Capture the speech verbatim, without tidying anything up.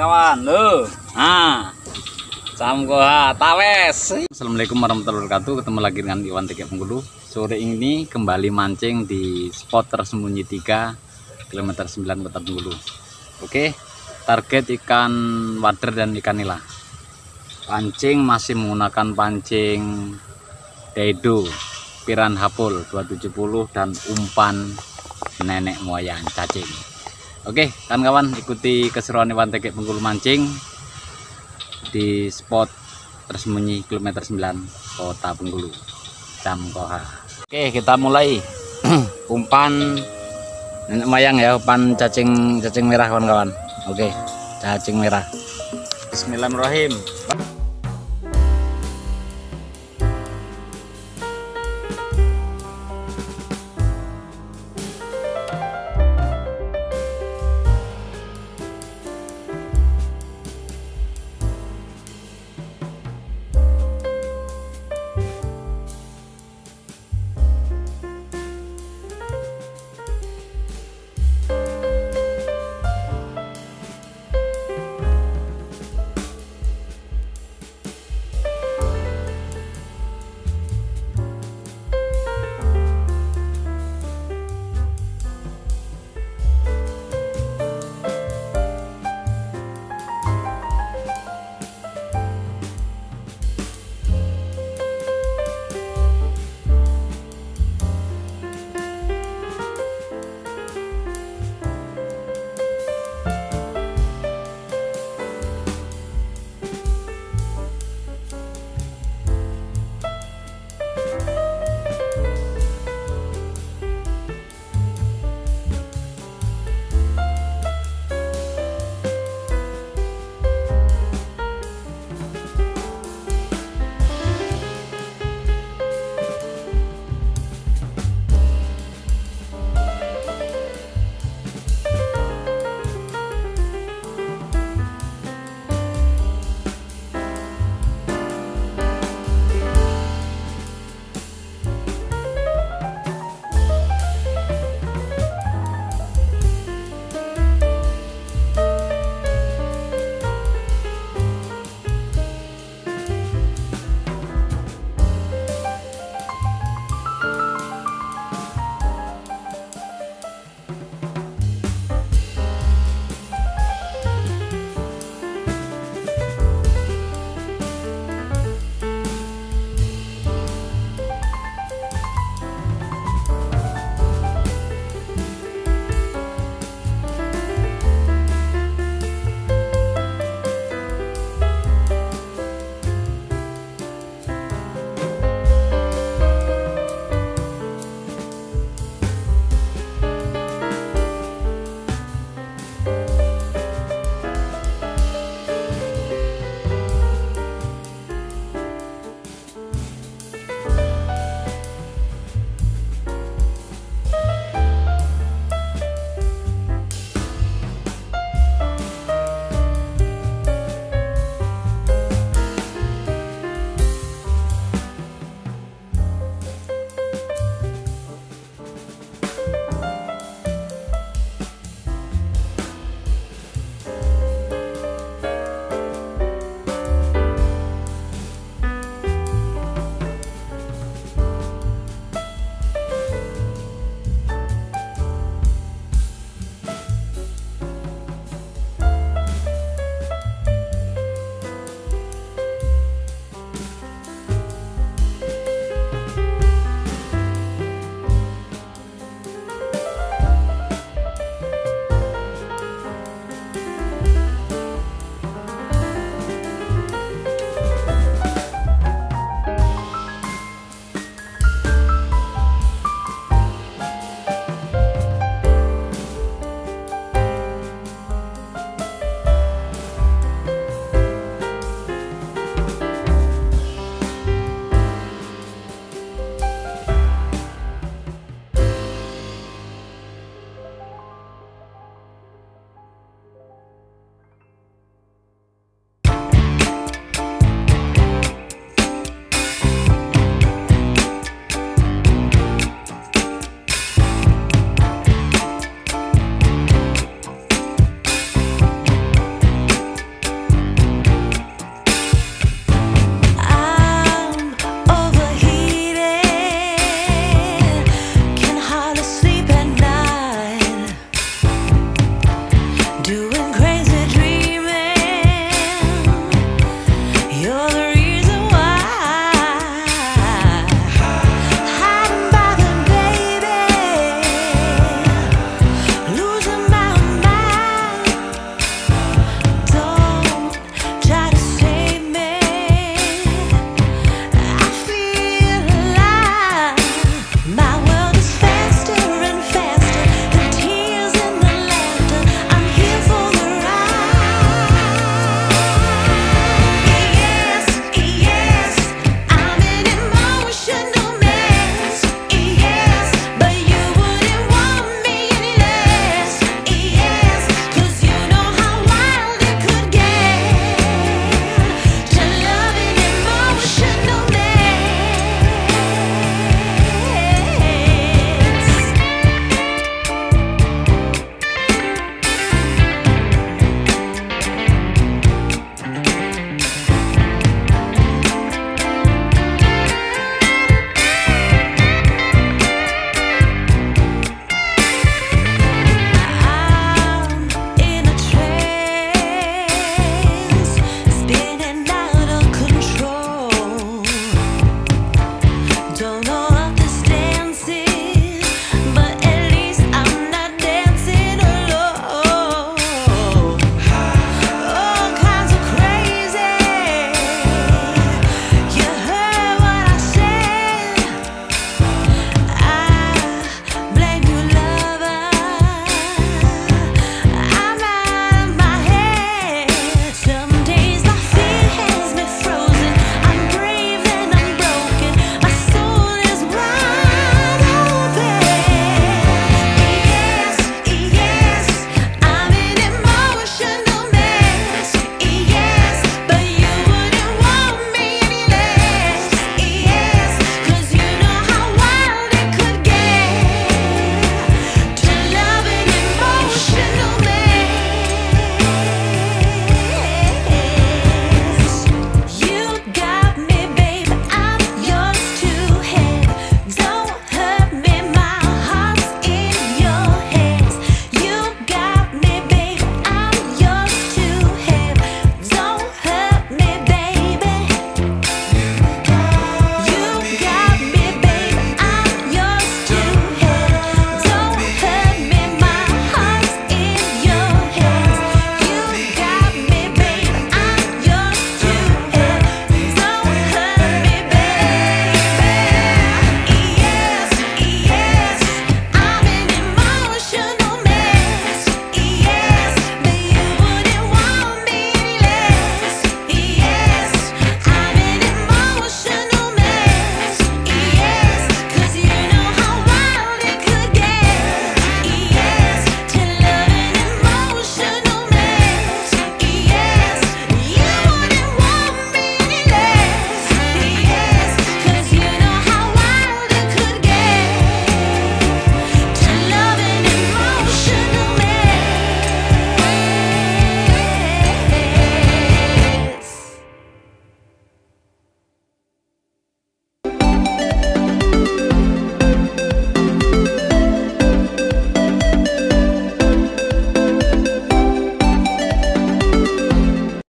kawan-kawan lo. Nah, Camkoha, Tawes. Assalamualaikum warahmatullahi wabarakatuh. Ketemu lagi dengan Iwan Tegek Bengkulu. Sore ini kembali mancing di spot tersembunyi tiga kilometer sembilan Kota Bengkulu. Oke, target ikan wader dan ikan nila. Pancing masih menggunakan pancing Daido Piranha Pool dua tujuh nol dan umpan nenek moyang cacing. Oke, kawan-kawan, ikuti keseruan Iwan Tegek Bengkulu mancing di spot tersembunyi kilometer sembilan Kota Bengkulu, Camkoha. Oke, kita mulai umpan nenek moyang ya, umpan cacing cacing merah kawan-kawan. Oke, cacing merah. Bismillahirrahmanirrahim.